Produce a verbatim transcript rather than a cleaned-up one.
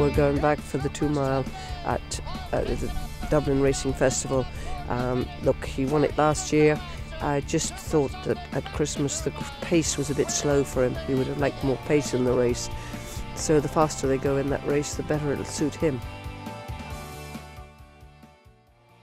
We're going back for the two mile at uh, the Dublin Racing Festival. Um, look, he won it last year. I just thought that at Christmas the pace was a bit slow for him. He would have liked more pace in the race. So the faster they go in that race, the better it'll suit him.